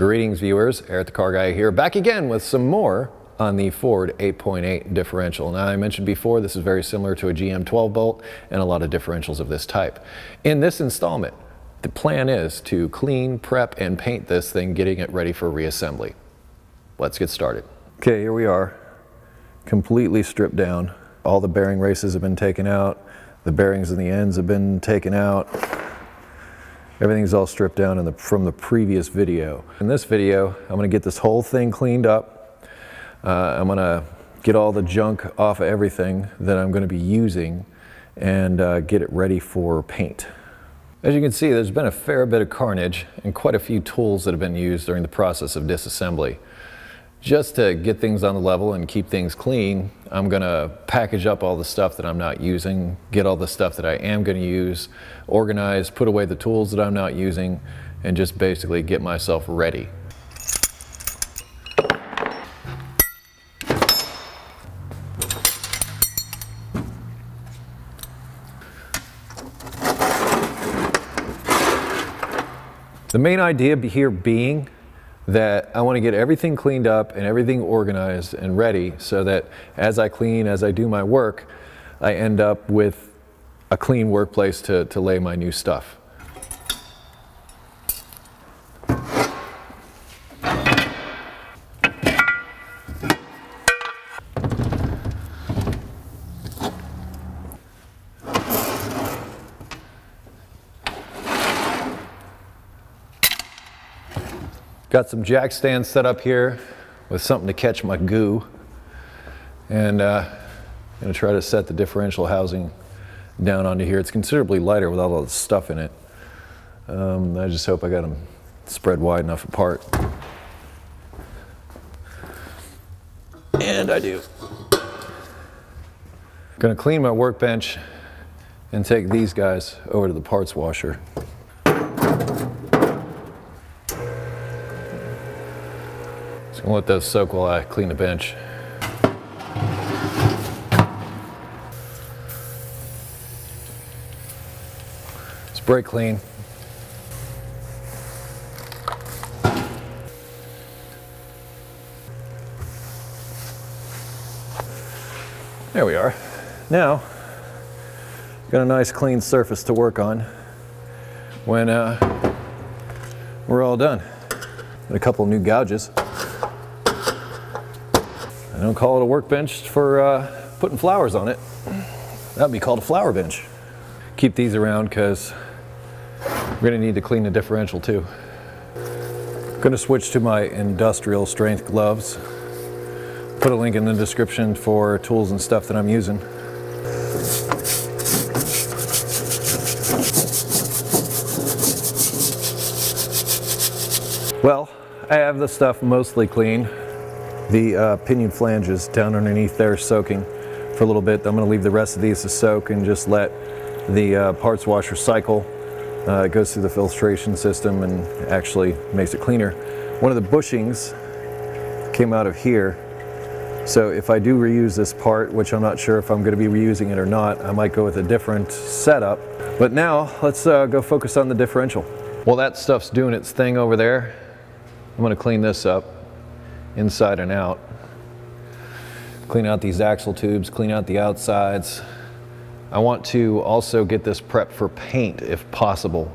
Greetings viewers, Eric the Car Guy here, back again with some more on the Ford 8.8 differential. Now I mentioned before this is very similar to a GM 12 bolt and a lot of differentials of this type. In this installment, the plan is to clean, prep, and paint this thing, getting it ready for reassembly. Let's get started. Okay, here we are, completely stripped down. All the bearing races have been taken out, the bearings and the ends have been taken out. Everything's all stripped down from the previous video. In this video, I'm gonna get this whole thing cleaned up. I'm gonna get all the junk off of everything that I'm gonna be using and get it ready for paint. As you can see, there's been a fair bit of carnage and quite a few tools that have been used during the process of disassembly. Just to get things on the level and keep things clean, I'm gonna package up all the stuff that I'm not using, get all the stuff that I am gonna use, organize, put away the tools that I'm not using, and just basically get myself ready. The main idea here being that I want to get everything cleaned up and everything organized and ready so that as I clean, as I do my work, I end up with a clean workplace to lay my new stuff. Got some jack stands set up here with something to catch my goo, and I'm gonna try to set the differential housing down onto here. It's considerably lighter without all the stuff in it. I just hope I got them spread wide enough apart. And I do. Gonna clean my workbench and take these guys over to the parts washer. Just gonna let those soak while I clean the bench. It's brake clean. There we are. Now, got a nice clean surface to work on when we're all done. Got a couple new gouges. I don't call it a workbench for putting flowers on it. That'd be called a flower bench. Keep these around because we're gonna need to clean the differential too. Gonna switch to my industrial strength gloves. Put a link in the description for tools and stuff that I'm using. Well, I have the stuff mostly clean. The pinion flanges down underneath there soaking for a little bit. I'm going to leave the rest of these to soak and just let the parts washer cycle. It goes through the filtration system and actually makes it cleaner. One of the bushings came out of here, so if I do reuse this part, which I'm not sure if I'm going to be reusing it or not, I might go with a different setup. But now let's go focus on the differential. While that stuff's doing its thing over there, I'm going to clean this up. Inside and out. Clean out these axle tubes, clean out the outsides. I want to also get this prepped for paint if possible.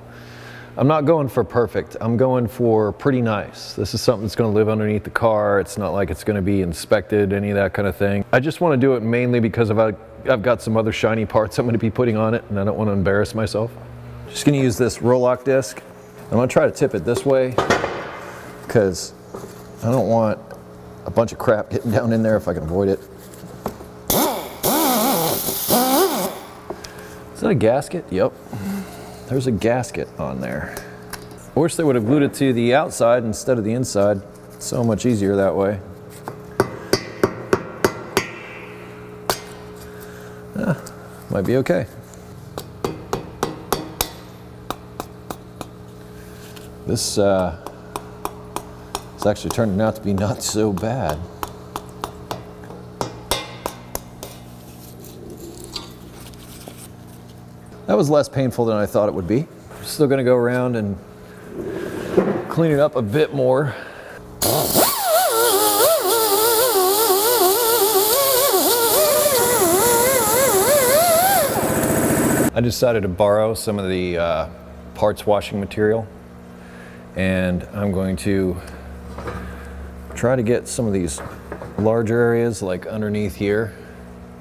I'm not going for perfect, I'm going for pretty nice. This is something that's gonna live underneath the car. It's not like it's gonna be inspected, any of that kind of thing. I just wanna do it mainly because I've got some other shiny parts I'm gonna be putting on it and I don't wanna embarrass myself. Just gonna use this Rolock disc. I'm gonna try to tip it this way because I don't want a bunch of crap getting down in there if I can avoid it. Is that a gasket? Yep. There's a gasket on there. I wish they would have glued it to the outside instead of the inside. It's so much easier that way. Might be okay. This, it's actually turning out to be not so bad. That was less painful than I thought it would be. I'm still gonna go around and clean it up a bit more. I decided to borrow some of the parts washing material, and I'm going to try to get some of these larger areas like underneath here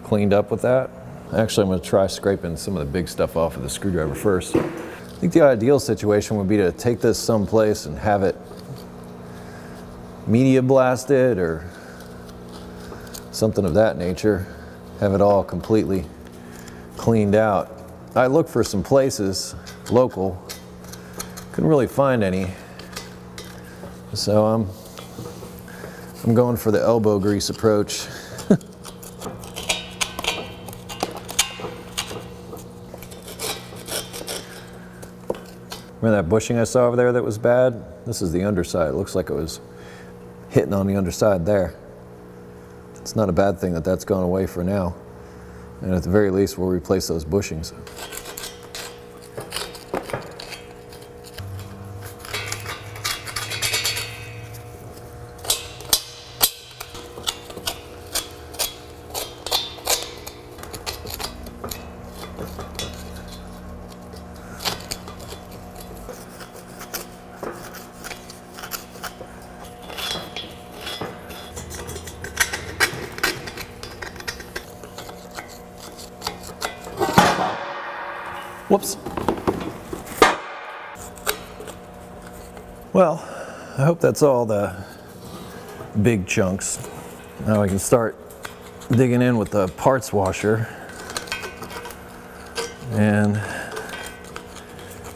cleaned up with that. Actually, I'm going to try scraping some of the big stuff off with the screwdriver first. I think the ideal situation would be to take this someplace and have it media blasted or something of that nature, have it all completely cleaned out. I looked for some places local, couldn't really find any, so I'm going for the elbow grease approach. Remember that bushing I saw over there that was bad? This is the underside. It looks like it was hitting on the underside there. It's not a bad thing that that's gone away for now. And at the very least, we'll replace those bushings. Whoops. Well, I hope that's all the big chunks. Now I can start digging in with the parts washer and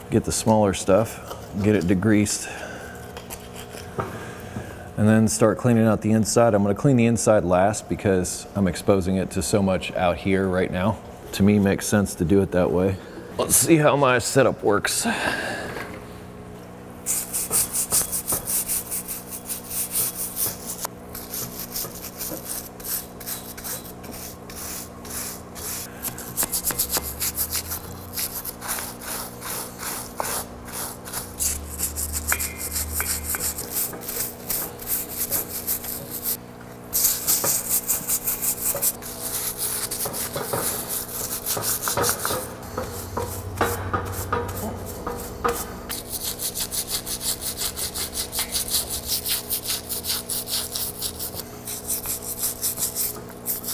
get the smaller stuff, get it degreased, and then start cleaning out the inside. I'm going to clean the inside last because I'm exposing it to so much out here right now. To me, it makes sense to do it that way. Let's see how my setup works.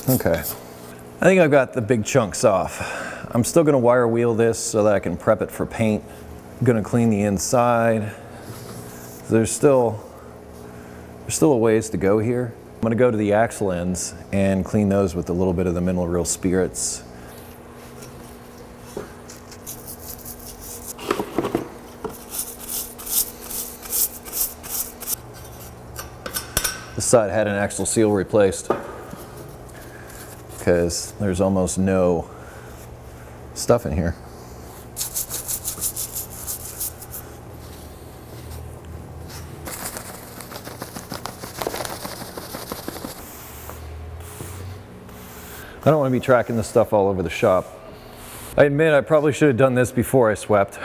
Okay, I think I've got the big chunks off. I'm still gonna wire wheel this so that I can prep it for paint. I'm gonna clean the inside. There's still a ways to go here. I'm gonna go to the axle ends and clean those with a little bit of the mineral real spirits. This side had an axle seal replaced, because there's almost no stuff in here. I don't want to be tracking this stuff all over the shop. I admit I probably should have done this before I swept,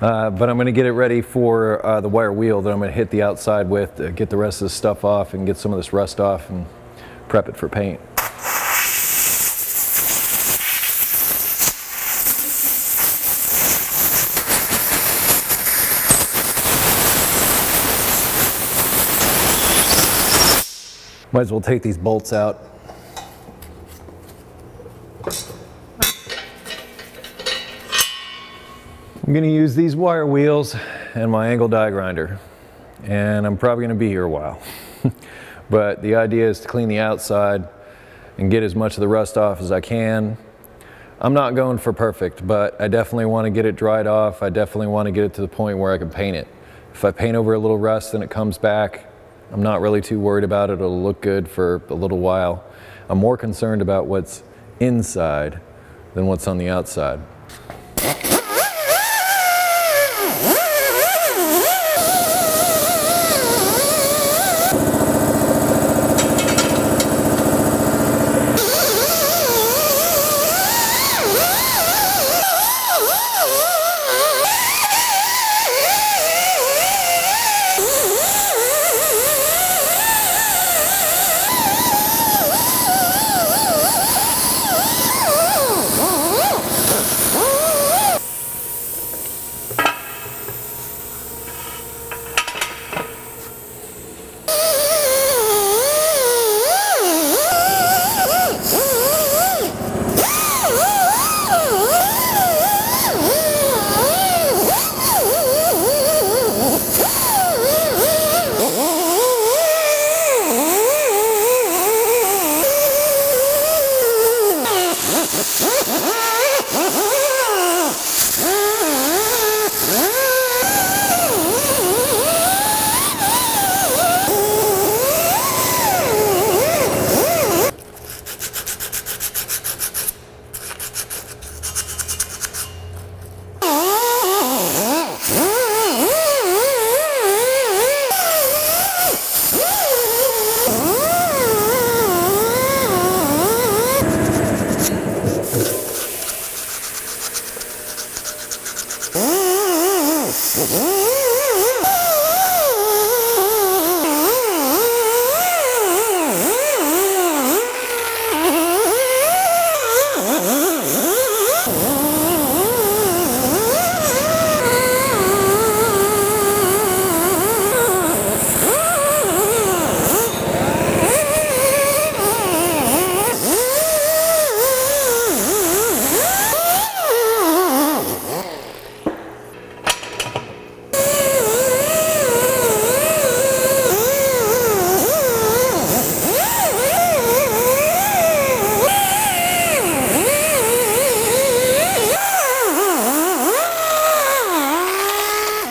but I'm going to get it ready for the wire wheel that I'm going to hit the outside with to get the rest of this stuff off and get some of this rust off and prep it for paint. Might as well take these bolts out. I'm gonna use these wire wheels and my angle die grinder, and I'm probably gonna be here a while. But the idea is to clean the outside and get as much of the rust off as I can. I'm not going for perfect, but I definitely wanna get it dried off. I definitely wanna get it to the point where I can paint it. If I paint over a little rust and it comes back, I'm not really too worried about it. It'll look good for a little while. I'm more concerned about what's inside than what's on the outside.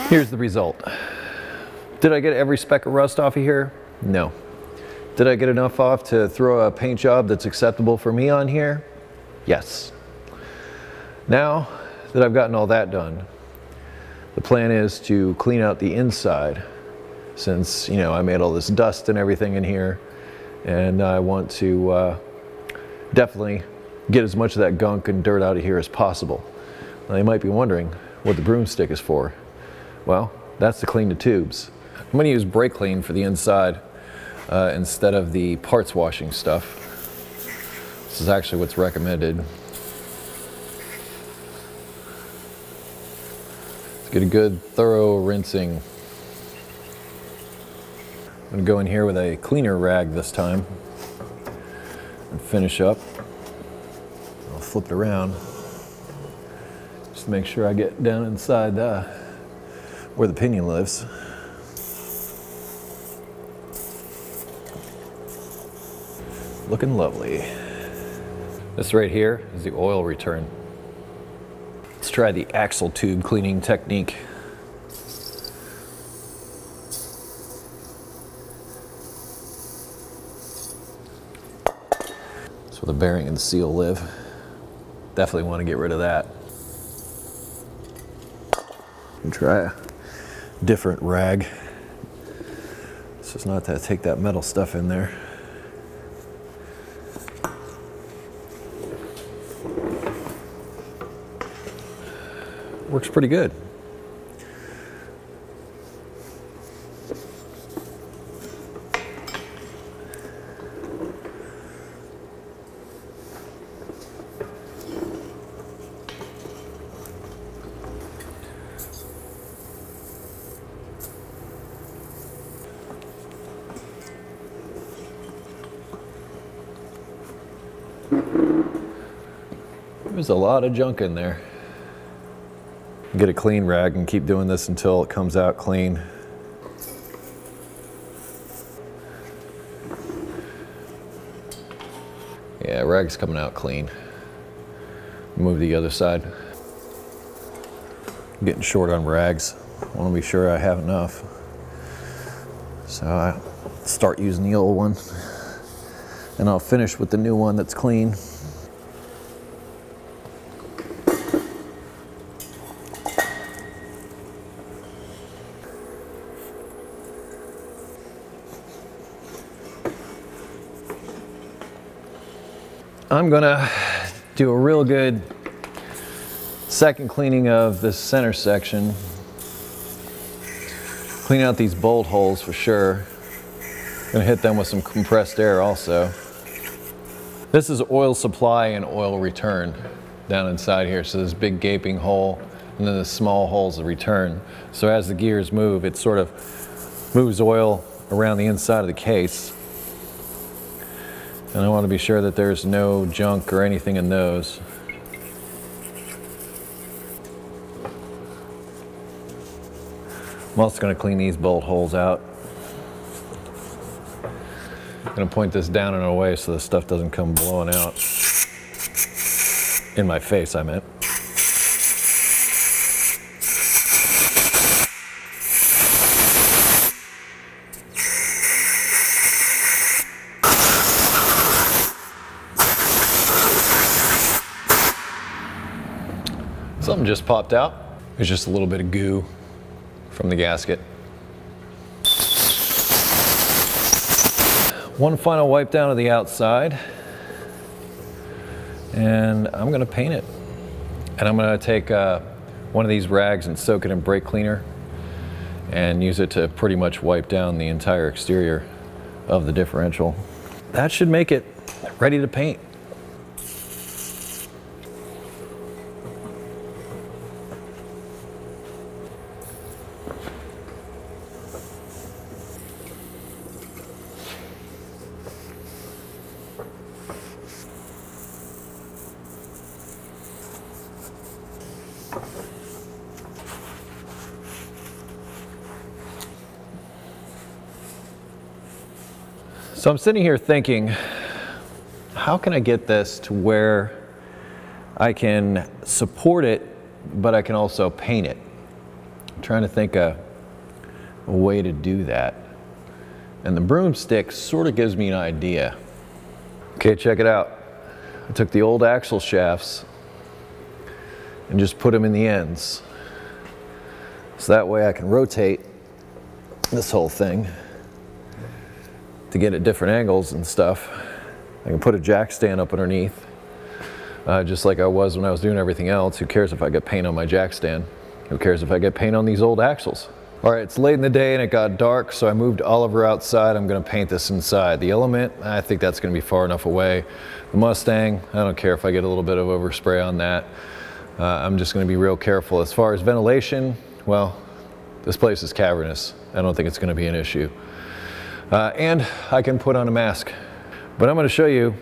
Here's the result. Did I get every speck of rust off of here? No. Did I get enough off to throw a paint job that's acceptable for me on here? Yes. Now that I've gotten all that done, the plan is to clean out the inside, since, you know, I made all this dust and everything in here, and I want to definitely get as much of that gunk and dirt out of here as possible. Now you might be wondering what the broomstick is for. Well, that's to clean the tubes. I'm going to use brake clean for the inside instead of the parts washing stuff. This is actually what's recommended. Let's get a good thorough rinsing. I'm going to go in here with a cleaner rag this time and finish up. I'll flip it around just to make sure I get down inside where the pinion lives. Looking lovely. This right here is the oil return. Let's try the axle tube cleaning technique. That's where the bearing and the seal live. Definitely want to get rid of that. And try it. Different rag, so it's not to take that metal stuff in there. Works pretty good. There's a lot of junk in there. Get a clean rag and keep doing this until it comes out clean. Yeah, rag's coming out clean. Move the other side. I'm getting short on rags. I want to be sure I have enough. So I start using the old one and I'll finish with the new one that's clean. I'm gonna do a real good second cleaning of this center section. Clean out these bolt holes for sure. Gonna hit them with some compressed air also. This is oil supply and oil return down inside here. So this big gaping hole and then the small hole's the return. So as the gears move, it sort of moves oil around the inside of the case. And I want to be sure that there's no junk or anything in those. I'm also going to clean these bolt holes out. I'm going to point this down and away so this stuff doesn't come blowing out. In my face, I meant. Something just popped out. There's just a little bit of goo from the gasket. One final wipe down of the outside. And I'm going to paint it. And I'm going to take one of these rags and soak it in brake cleaner. and use it to pretty much wipe down the entire exterior of the differential. That should make it ready to paint. So I'm sitting here thinking, how can I get this to where I can support it, but I can also paint it? I'm trying to think a way to do that. And the broomstick sort of gives me an idea. Okay, check it out. I took the old axle shafts and just put them in the ends. So that way I can rotate this whole thing to get at different angles and stuff. I can put a jack stand up underneath, just like I was when I was doing everything else. Who cares if I get paint on my jack stand? Who cares if I get paint on these old axles? All right, it's late in the day and it got dark, so I moved Oliver outside. I'm gonna paint this inside. The Element, I think that's gonna be far enough away. The Mustang, I don't care if I get a little bit of overspray on that. I'm just gonna be real careful. As far as ventilation, well, this place is cavernous. I don't think it's gonna be an issue. And I can put on a mask. But I'm gonna show you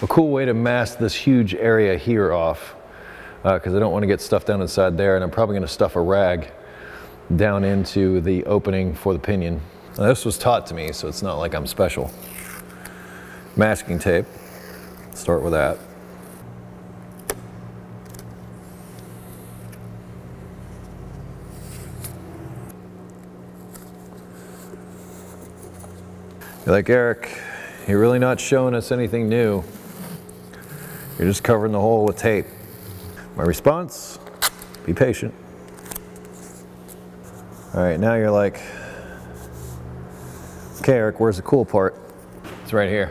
a cool way to mask this huge area here off, because I don't wanna get stuff down inside there, and I'm probably gonna stuff a rag down into the opening for the pinion. Now, this was taught to me, so it's not like I'm special. Masking tape, start with that. You're like, Eric, you're really not showing us anything new. You're just covering the hole with tape. My response, be patient. All right, now you're like, okay, Eric, where's the cool part? It's right here.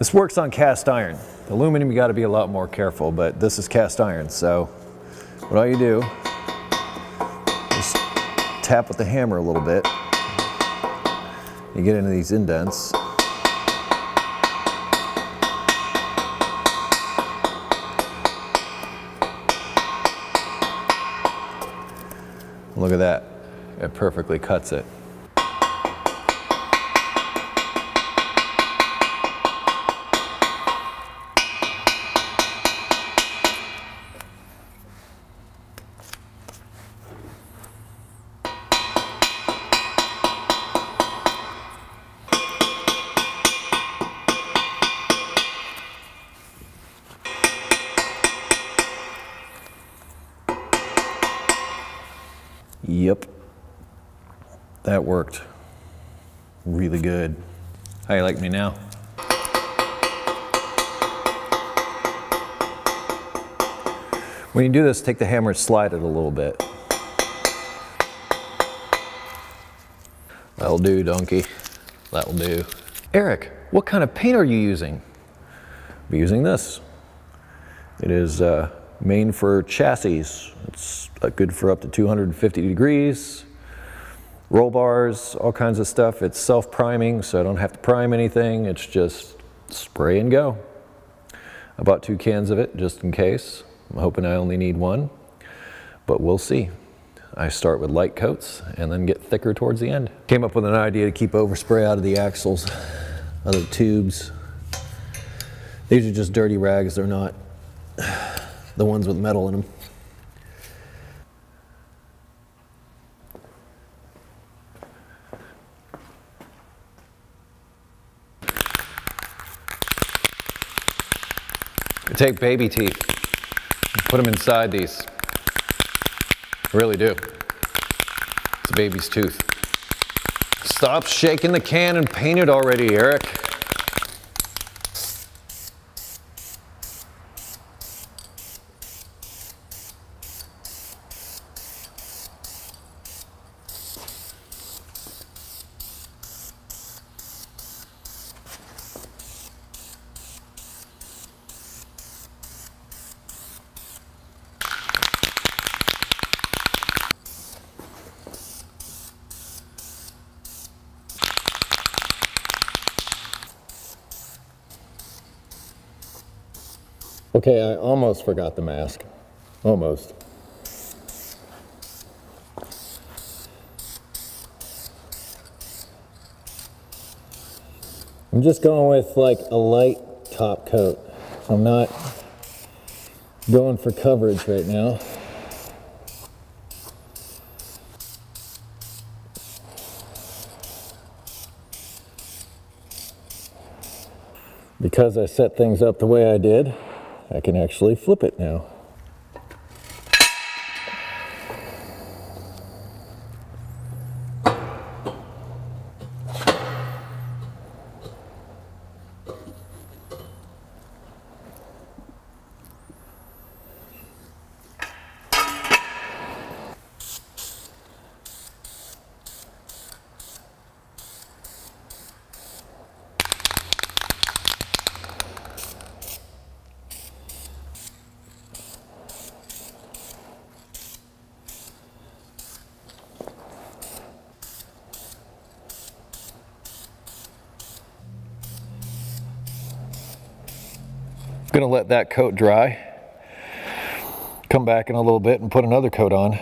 This works on cast iron. The aluminum, you gotta be a lot more careful, but this is cast iron, so what all you do is tap with the hammer a little bit. You get into these indents. Look at that. It perfectly cuts it. Yep, that worked really good. How you like me now? When you do this, take the hammer and slide it a little bit. That'll do, donkey. That'll do. Eric, what kind of paint are you using? I'll be using this. It is main for chassis. It's good for up to 250 degrees, roll bars, all kinds of stuff. It's self-priming, so I don't have to prime anything. It's just spray and go. I bought 2 cans of it just in case. I'm hoping I only need 1, but we'll see. I start with light coats and then get thicker towards the end. Came up with an idea to keep overspray out of the axles, out of the tubes. These are just dirty rags. They're not the ones with metal in them. I take baby teeth, put them inside these. I really do. It's a baby's tooth. Stop shaking the can and paint it already, Eric. Okay, I almost forgot the mask. Almost. I'm just going with like a light top coat. I'm not going for coverage right now. Because I set things up the way I did, I can actually flip it now. Gonna let that coat dry, come back in a little bit and put another coat on.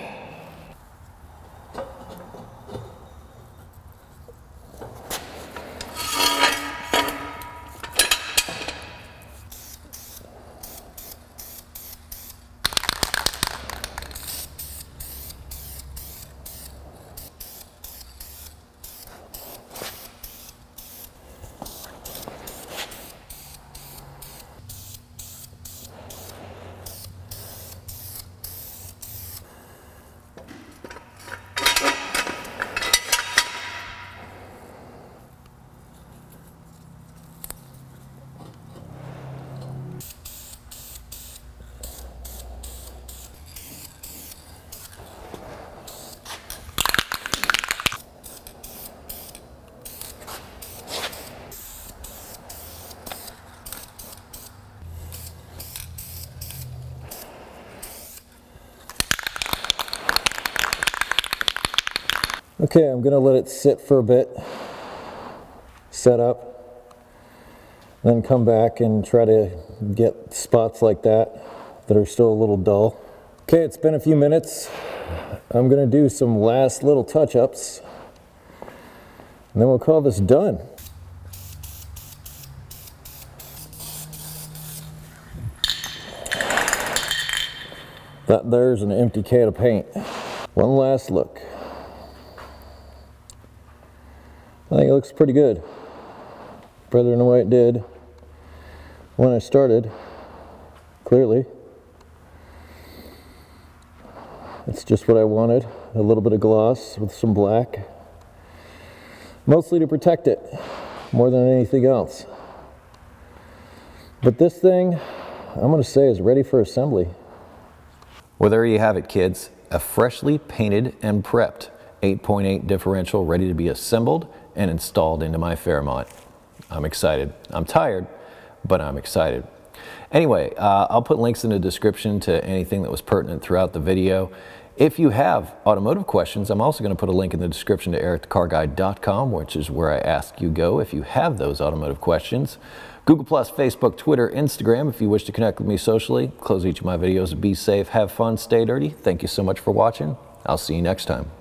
Okay, I'm gonna let it sit for a bit, set up, then come back and try to get spots like that are still a little dull. Okay, it's been a few minutes. I'm gonna do some last little touch-ups, and then we'll call this done. That there's an empty can of paint. One last look. I think it looks pretty good. Better than what it did when I started, clearly. It's just what I wanted, a little bit of gloss with some black. Mostly to protect it, more than anything else. But this thing, I'm gonna say, is ready for assembly. Well, there you have it, kids. A freshly painted and prepped 8.8 differential ready to be assembled and installed into my Fairmont. I'm excited. I'm tired, but I'm excited. Anyway, I'll put links in the description to anything that was pertinent throughout the video. If you have automotive questions, I'm also going to put a link in the description to ericthecarguy.com, which is where I ask you go if you have those automotive questions. Google+, Facebook, Twitter, Instagram if you wish to connect with me socially. Close each of my videos. Be safe, have fun, stay dirty. Thank you so much for watching. I'll see you next time.